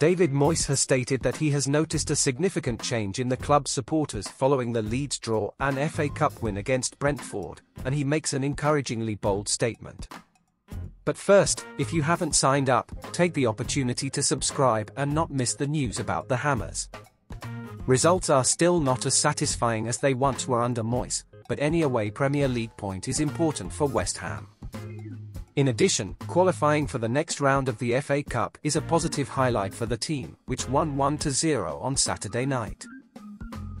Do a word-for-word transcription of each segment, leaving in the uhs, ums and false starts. David Moyes has stated that he has noticed a significant change in the club's supporters following the Leeds draw and F A Cup win against Brentford, and he makes an encouragingly bold statement. But first, if you haven't signed up, take the opportunity to subscribe and not miss the news about the Hammers. Results are still not as satisfying as they once were under Moyes, but any away Premier League point is important for West Ham. In addition, qualifying for the next round of the F A Cup is a positive highlight for the team, which won one to zero on Saturday night.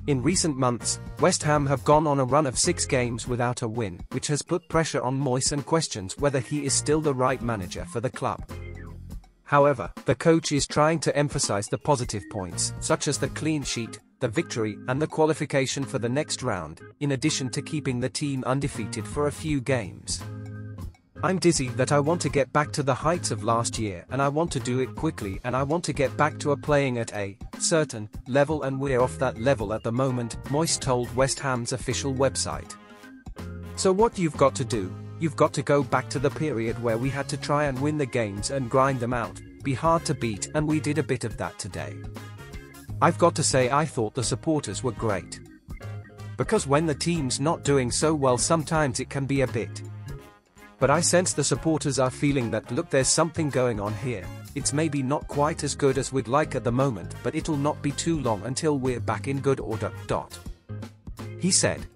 In recent months, West Ham have gone on a run of six games without a win, which has put pressure on Moyes and questions whether he is still the right manager for the club. However, the coach is trying to emphasize the positive points, such as the clean sheet, the victory and the qualification for the next round, in addition to keeping the team undefeated for a few games. "I'm dizzy that I want to get back to the heights of last year, and I want to do it quickly, and I want to get back to a playing at a certain level, and we're off that level at the moment," Moyes told West Ham's official website. "So what you've got to do, you've got to go back to the period where we had to try and win the games and grind them out, be hard to beat, and we did a bit of that today. I've got to say I thought the supporters were great. Because when the team's not doing so well sometimes it can be a bit. But I sense the supporters are feeling that, look, there's something going on here, it's maybe not quite as good as we'd like at the moment, but it'll not be too long until we're back in good order." He said.